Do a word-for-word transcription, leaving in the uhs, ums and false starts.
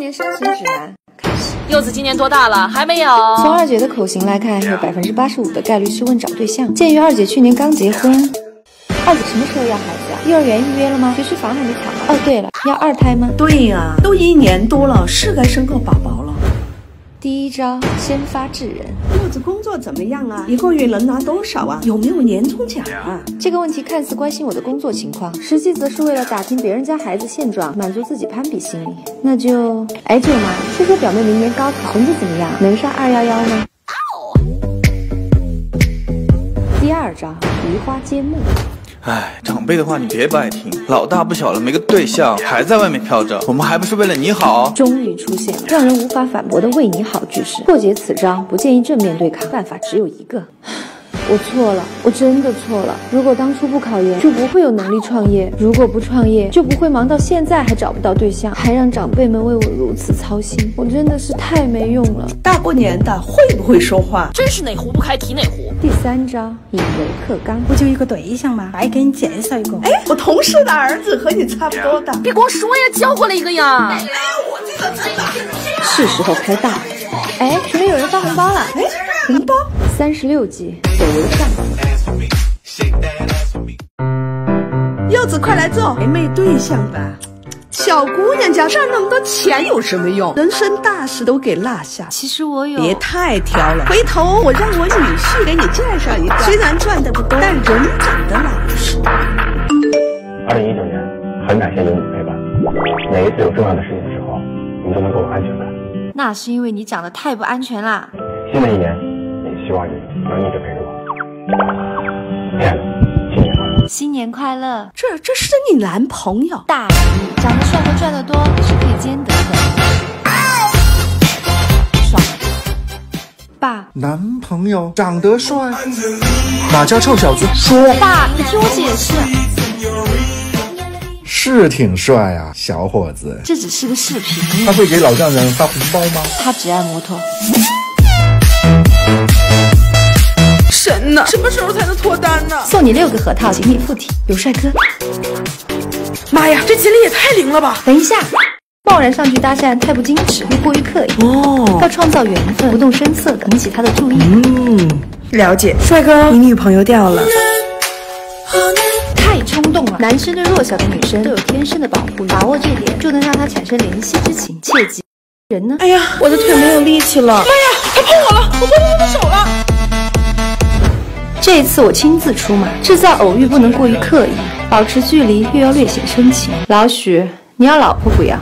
年身形指南开始。柚子今年多大了？还没有。从二姐的口型来看，有百分之八十五的概率是问找对象。鉴于二姐去年刚结婚，二姐什么时候要孩子啊？幼儿园预约了吗？学区房还没抢到。哦，对了，要二胎吗？对呀、啊，都一年多了，是该生个宝宝了。 第一招，先发制人。柚子工作怎么样啊？一个月能拿多少啊？有没有年终奖啊？这个问题看似关心我的工作情况，实际则是为了打听别人家孩子现状，满足自己攀比心理。那就，哎，舅妈，说说表妹明年高考成绩怎么样？能上二幺幺吗？第二招，移花接木。 哎，长辈的话你别不爱听，老大不小了，没个对象，还在外面飘着，我们还不是为了你好？终于出现了让人无法反驳的为你好句式。破解此招，不建议正面对抗，办法只有一个。我错了，我真的错了。如果当初不考研，就不会有能力创业；如果不创业，就不会忙到现在还找不到对象，还让长辈们为我如此操心。我真的是太没用了。大过年的，会不会说话？真是哪壶不开提哪壶。 第三招，以柔克刚，不就一个对象吗？来给你介绍一个。哎，我同事的儿子和你差不多大，别光说呀，教过了一个呀。哎，我这个真的是时候开大。哎，群里有人发红包了。哎，红包，三十六计，走为上。柚子，快来做，没没对象吧？ 小姑娘家赚那么多钱有什么用？人生大事都给落下。其实我有，别太挑了。回头我让我女婿给你介绍一个，虽然赚的不多，但人长得老实。二零一九年，很感谢有你陪伴。每一次有重要的事情的时候，你都能给我安全感。那是因为你长得太不安全啦。新的一年，也希望你能一直陪着我。亲爱的，新年快乐！新年快乐！这这是你男朋友？大。 长得帅和赚得多是可以兼得的，爽。爸，男朋友长得帅，哪家臭小子？说。爸，你听我解释。是挺帅啊，小伙子。这只是个视频。他会给老丈人发红包吗？他只爱摩托。神呐，什么时候才能脱单呢？送你六个核桃，请你附体，有帅哥。 妈呀，这吉利也太灵了吧！等一下，贸然上去搭讪太不矜持，又过于刻意。哦，要创造缘分，不动声色的引起他的注意。嗯，了解。帅哥，你女朋友掉了。太冲动了，男生对弱小的女生都有天生的保护，把握这点就能让他产生怜惜之情。切记，人呢？哎呀，我的腿没有力气了。妈呀，他碰我了，我摸摸我的手了。这一次我亲自出马，制造偶遇不能过于刻意。 保持距离，又要略显深情。老许，你要老婆不要？